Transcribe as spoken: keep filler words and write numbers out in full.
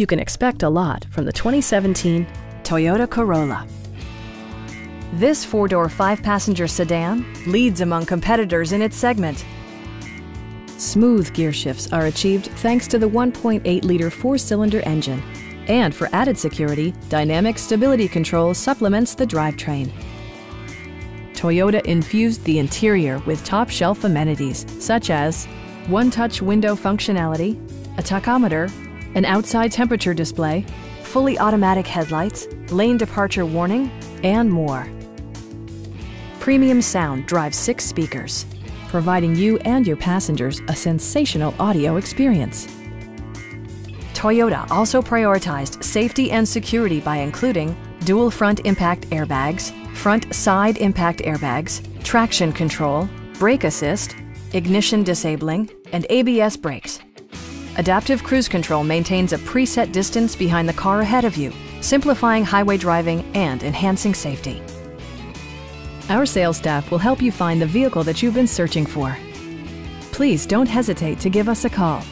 You can expect a lot from the twenty seventeen Toyota Corolla. This four-door, five-passenger sedan leads among competitors in its segment. Smooth gear shifts are achieved thanks to the one point eight liter four-cylinder engine. And for added security, dynamic stability control supplements the drivetrain. Toyota infused the interior with top-shelf amenities such as one-touch window functionality, a tachometer, an outside temperature display, fully automatic headlights, lane departure warning, and more. Premium sound drives six speakers, providing you and your passengers a sensational audio experience. Toyota also prioritized safety and security by including dual front impact airbags, front side impact airbags, traction control, brake assist, ignition disabling, and A B S brakes. Adaptive Cruise Control maintains a preset distance behind the car ahead of you, simplifying highway driving and enhancing safety. Our sales staff will help you find the vehicle that you've been searching for. Please don't hesitate to give us a call.